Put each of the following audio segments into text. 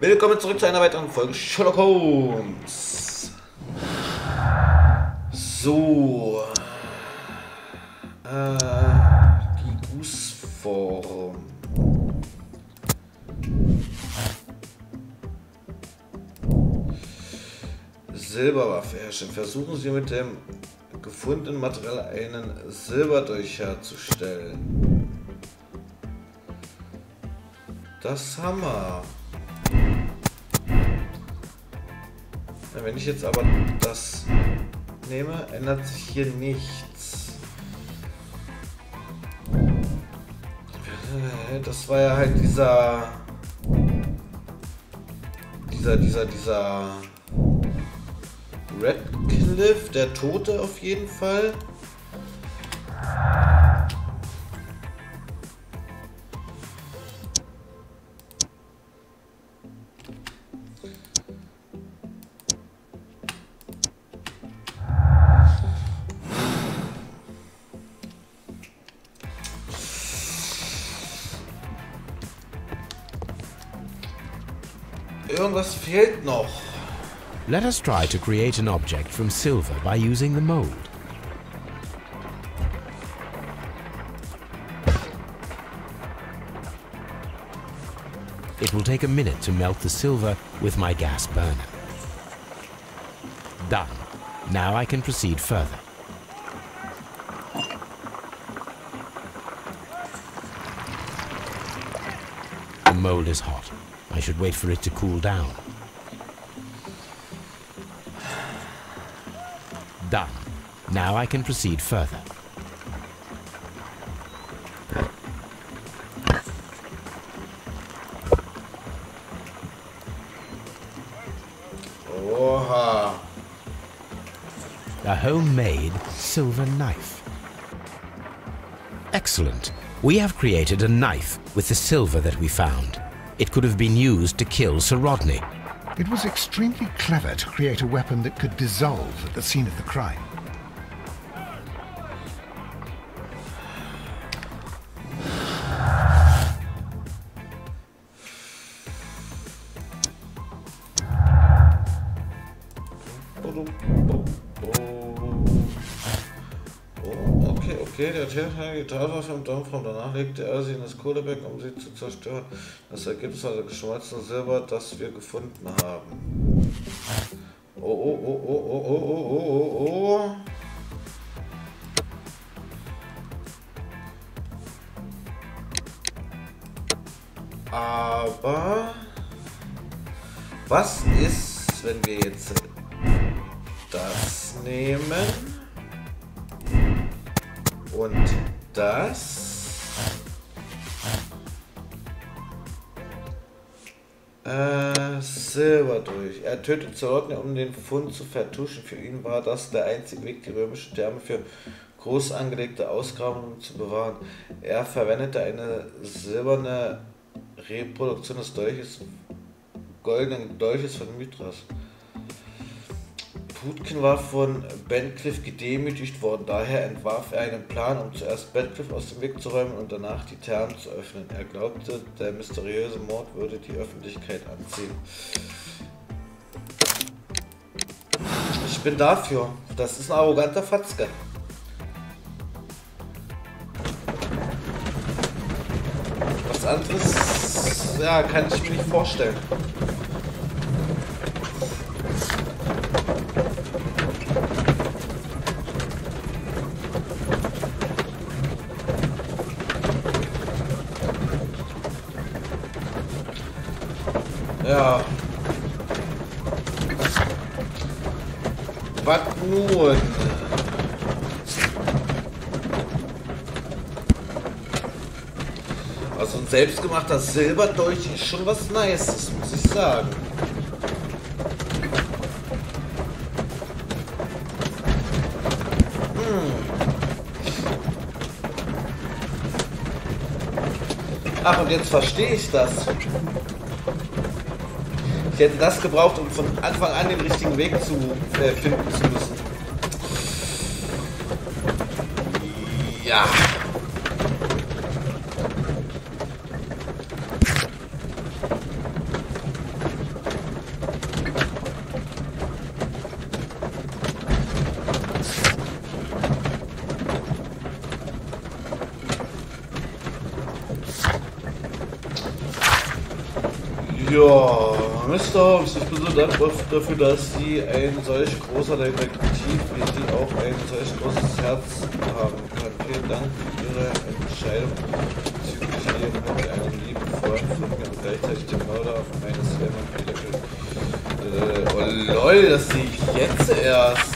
Willkommen zurück zu einer weiteren Folge Sherlock Holmes. So. Die Gussform. Silberwaffe herstellen. Versuchen Sie mit dem gefundenen Material einen Silberdolch herzustellen. Das Hammer. Wenn ich jetzt aber das nehme, ändert sich hier nichts. Das war ja halt dieser Redcliffe, der Tote auf jeden Fall. Irgendwas fehlt noch. Let us try to create an object from silver by using the mold. It will take a minute to melt the silver with my gas burner. Done. Now I can proceed further. The mold is hot. I should wait for it to cool down. Done. Now I can proceed further. Oha. A homemade silver knife. Excellent. We have created a knife with the silver that we found. It could have been used to kill Sir Rodney. It was extremely clever to create a weapon that could dissolve at the scene of the crime. Der Täter Gitarre am Dampfraum, danach legte er sie in das Kohleberg, um sie zu zerstören. Das Ergebnis war das geschmolzene Silber, das wir gefunden haben. Oh. Aber was ist, wenn wir jetzt das nehmen? Und das Silberdolch. Er tötete Zerotne, um den Fund zu vertuschen. Für ihn war das der einzige Weg, die römischen Thermen für groß angelegte Ausgrabungen zu bewahren. Er verwendete eine silberne Reproduktion des Dolches, goldenen Dolches von Mythras. Ludkin war von Bentcliffe gedemütigt worden, daher entwarf er einen Plan, um zuerst Bentcliffe aus dem Weg zu räumen und danach die Thermen zu öffnen. Er glaubte, der mysteriöse Mord würde die Öffentlichkeit anziehen. Ich bin dafür. Das ist ein arroganter Fatzke. Was anderes, ja, kann ich mir nicht vorstellen. Ja. Was nun? Also ein selbstgemachter Silberdolch ist schon was Nices, muss ich sagen. Ach, und jetzt verstehe ich das. Ich hätte das gebraucht, um von Anfang an den richtigen Weg zu finden zu müssen. Ja. Ja, Mr. Hobbs, ich bin so dankbar dafür, dass Sie ein solch großer Detektiv wie Sie auch ein solch großes Herz haben können. Vielen Dank für Ihre Entscheidung bezüglich Ihrem Hund, einem lieben Freund von mir und gleichzeitig dem Mörder von meines Thermen. Oh lol, das sehe ich jetzt erst.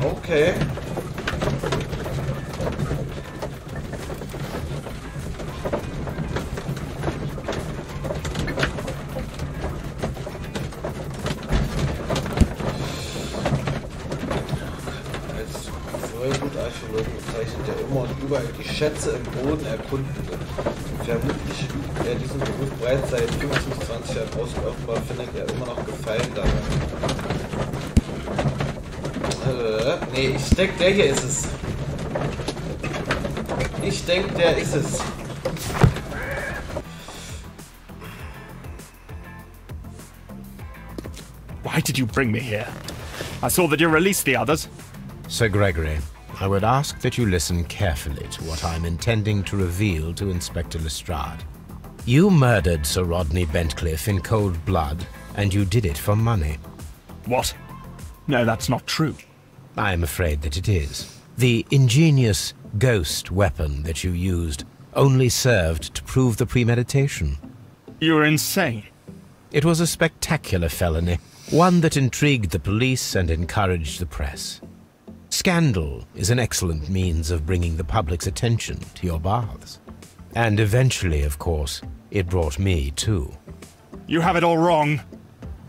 Okay. Schätze im Boden erkundete. Vermutlich übt er diesen Beruf bereits seit 15 bis 20 Jahren aus und offenbar findet er immer noch Gefallen daran. Nee, ich denke, der hier ist es. Ich denke, der ist es. Why did you bring me here? I saw that you released the others. Sir Gregory. I would ask that you listen carefully to what I'm intending to reveal to Inspector Lestrade. You murdered Sir Rodney Bentcliffe in cold blood, and you did it for money. What? No, that's not true. I'm afraid that it is. The ingenious ghost weapon that you used only served to prove the premeditation. You're insane. It was a spectacular felony, one that intrigued the police and encouraged the press. Scandal is an excellent means of bringing the public's attention to your baths. And eventually, of course, it brought me too. You have it all wrong.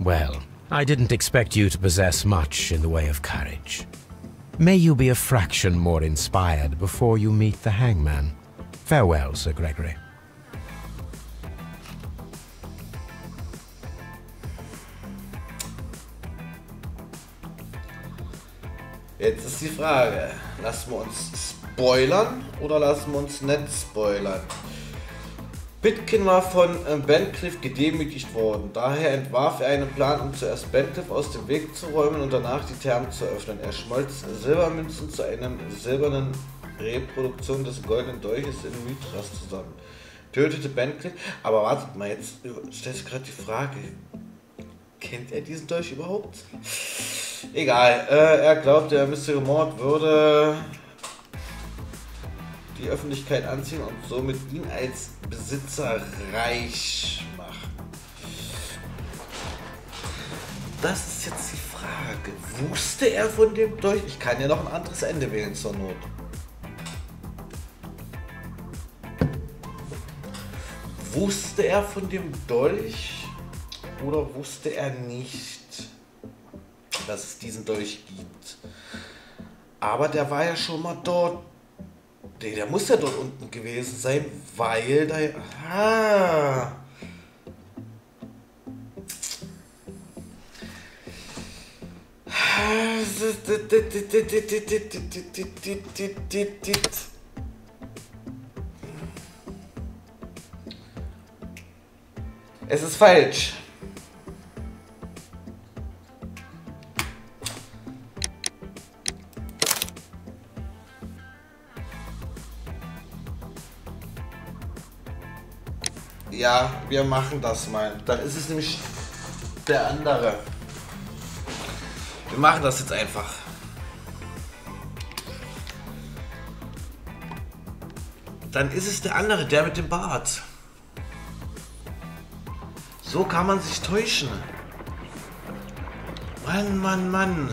Well, I didn't expect you to possess much in the way of courage. May you be a fraction more inspired before you meet the hangman. Farewell, Sir Gregory. Jetzt ist die Frage, lassen wir uns spoilern oder lassen wir uns nicht spoilern? Pitkin war von Bentcliffe gedemütigt worden, daher entwarf er einen Plan, um zuerst Bentcliffe aus dem Weg zu räumen und danach die Thermen zu öffnen. Er schmolz Silbermünzen zu einem silbernen Reproduktion des goldenen Dolches in Mythras zusammen, tötete Bentcliffe, aber wartet mal, jetzt stellt sich gerade die Frage, kennt er diesen Dolch überhaupt? Egal, er glaubte, er müsste gemordet, würde die Öffentlichkeit anziehen und somit ihn als Besitzer reich machen. Das ist jetzt die Frage. Wusste er von dem Dolch? Ich kann ja noch ein anderes Ende wählen zur Not. Wusste er von dem Dolch oder wusste er nicht, dass es diesen Dolch gibt? Aber der war ja schon mal dort. Nee, der muss ja dort unten gewesen sein, weil da... Aha. Es ist falsch. Ja, wir machen das mal. Dann ist es nämlich der andere. Wir machen das jetzt einfach. Dann ist es der andere, der mit dem Bart. So kann man sich täuschen. Mann, Mann, Mann.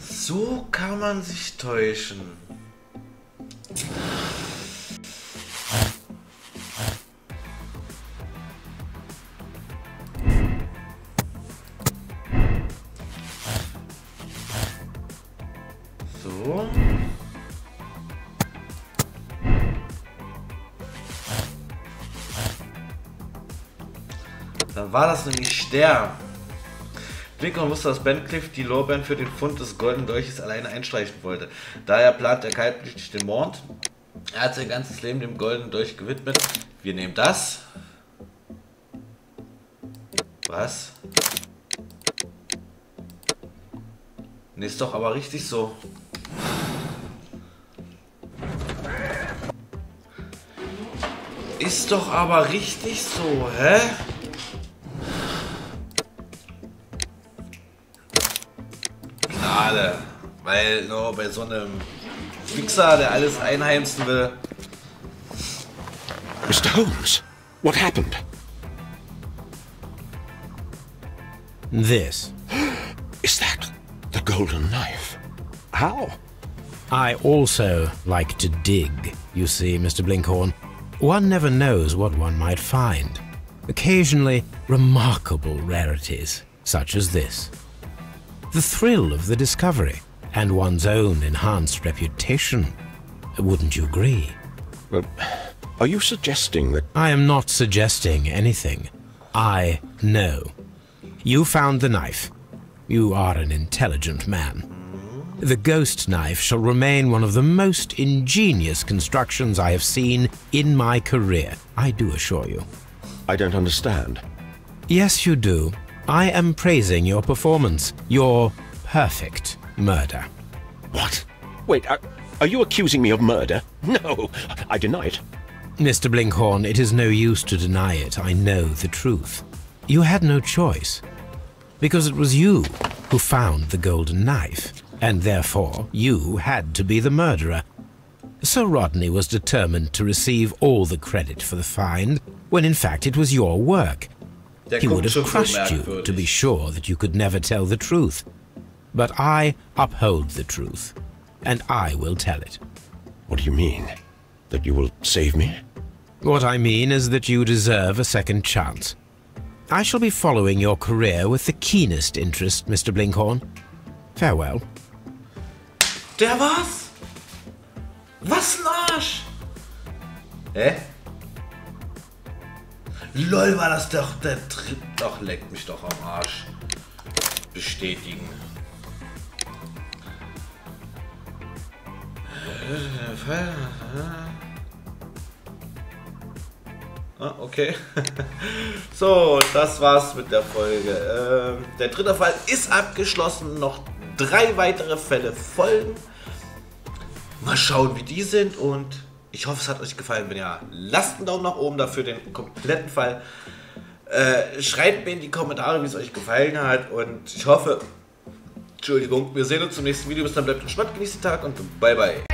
So kann man sich täuschen. So. Dann war das nämlich Stern. Winkler wusste, dass Bentcliffe die Lorbeeren für den Fund des goldenen Dolches alleine einstreichen wollte. Daher plant er kaltblütig den Mord. Er hat sein ganzes Leben dem goldenen Dolch gewidmet. Wir nehmen das. Was? Ne, ist doch aber richtig so. Ist doch aber richtig so, hä? Gnade. Weil nur bei so einem Wichser, der alles einheimsen will. Mr. Holmes, what happened? This. Is that the golden knife? How? I also like to dig, you see, Mr. Blinkhorn. One never knows what one might find. Occasionally, remarkable rarities, such as this. The thrill of the discovery, and one's own enhanced reputation. Wouldn't you agree? Well, are you suggesting that... I am not suggesting anything. I know. You found the knife. You are an intelligent man. The ghost knife shall remain one of the most ingenious constructions I have seen in my career, I do assure you. I don't understand. Yes, you do. I am praising your performance, your perfect murder. What? Wait, are you accusing me of murder? No, I deny it. Mr. Blinkhorn, it is no use to deny it. I know the truth. You had no choice, because it was you who found the golden knife. And therefore, you had to be the murderer. Sir Rodney was determined to receive all the credit for the find, when in fact it was your work. He would have crushed you to be sure that you could never tell the truth. But I uphold the truth, and I will tell it. What do you mean? That you will save me? What I mean is that you deserve a second chance. I shall be following your career with the keenest interest, Mr. Blinkhorn. Farewell. Der war's? Was ein Arsch? Hä? LOL, war das doch der Trip. Doch, leck mich doch am Arsch. Bestätigen. Ah, okay. So, das war's mit der Folge. Der dritte Fall ist abgeschlossen. Noch 3 weitere Fälle folgen. Mal schauen, wie die sind, und ich hoffe, es hat euch gefallen. Wenn ja, lasst einen Daumen nach oben dafür, den kompletten Fall. Schreibt mir in die Kommentare, wie es euch gefallen hat, und ich hoffe, Entschuldigung, wir sehen uns zum nächsten Video. Bis dann, bleibt entspannt, genießt den Tag und bye bye.